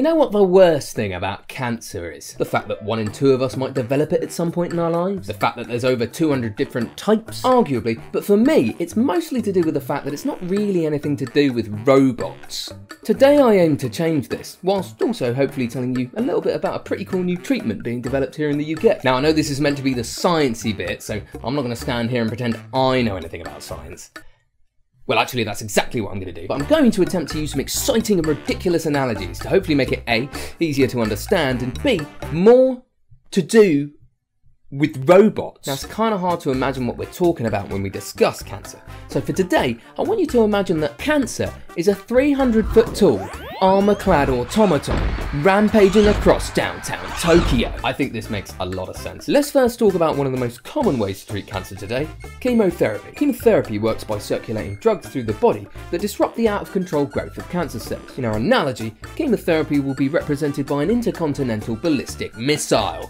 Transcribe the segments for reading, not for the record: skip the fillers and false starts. You know what the worst thing about cancer is? The fact that 1 in 2 of us might develop it at some point in our lives. The fact that there's over 200 different types, arguably. But for me, it's mostly to do with the fact that it's not really anything to do with robots. Today I aim to change this, whilst also hopefully telling you a little bit about a pretty cool new treatment being developed here in the UK. Now I know this is meant to be the sciencey bit, so I'm not going to stand here and pretend I know anything about science. Well, actually, that's exactly what I'm going to do, but I'm going to attempt to use some exciting and ridiculous analogies to hopefully make it A, easier to understand, and B, more to do with robots. Now, it's kind of hard to imagine what we're talking about when we discuss cancer. So for today, I want you to imagine that cancer is a 300-foot tall, armour-clad automaton rampaging across downtown Tokyo. I think this makes a lot of sense. Let's first talk about one of the most common ways to treat cancer today, chemotherapy. Chemotherapy works by circulating drugs through the body that disrupt the out-of-control growth of cancer cells. In our analogy, chemotherapy will be represented by an intercontinental ballistic missile.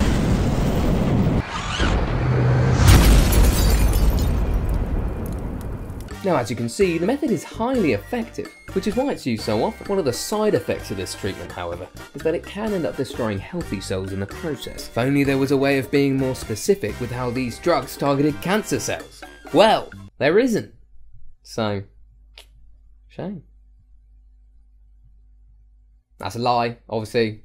Now, as you can see, the method is highly effective, which is why it's used so often. One of the side effects of this treatment, however, is that it can end up destroying healthy cells in the process. If only there was a way of being more specific with how these drugs targeted cancer cells. Well, there isn't. So, shame. That's a lie, obviously.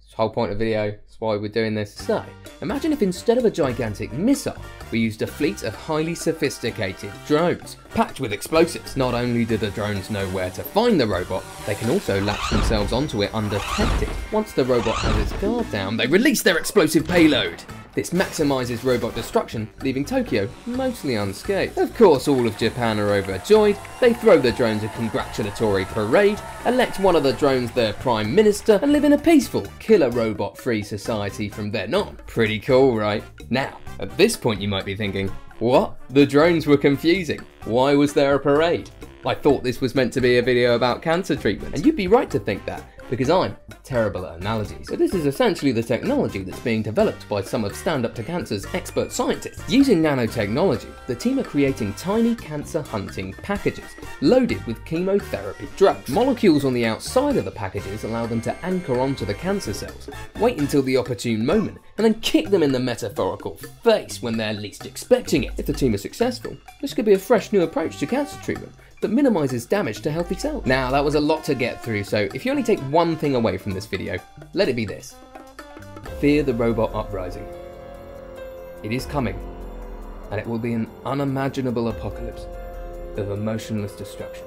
It's the whole point of the video, that's why we're doing this. So, imagine if instead of a gigantic missile, we used a fleet of highly sophisticated drones, packed with explosives. Not only do the drones know where to find the robot, they can also latch themselves onto it undetected. Once the robot has its guard down, they release their explosive payload. This maximises robot destruction, leaving Tokyo mostly unscathed. Of course, all of Japan are overjoyed. They throw the drones a congratulatory parade, elect one of the drones their prime minister, and live in a peaceful, killer robot-free society from then on. Pretty cool, right? Now, at this point you might be thinking, what? The drones were confusing. Why was there a parade? I thought this was meant to be a video about cancer treatment, and you'd be right to think that, because I'm terrible at analogies. So this is essentially the technology that's being developed by some of Stand Up To Cancer's expert scientists. Using nanotechnology, the team are creating tiny cancer hunting packages loaded with chemotherapy drugs. Molecules on the outside of the packages allow them to anchor onto the cancer cells, wait until the opportune moment, and then kick them in the metaphorical face when they're least expecting it. If the team is successful, this could be a fresh new approach to cancer treatment that minimises damage to healthy cells. Now, that was a lot to get through, so if you only take one thing away from this video, let it be this. Fear the robot uprising. It is coming, and it will be an unimaginable apocalypse of emotionless destruction.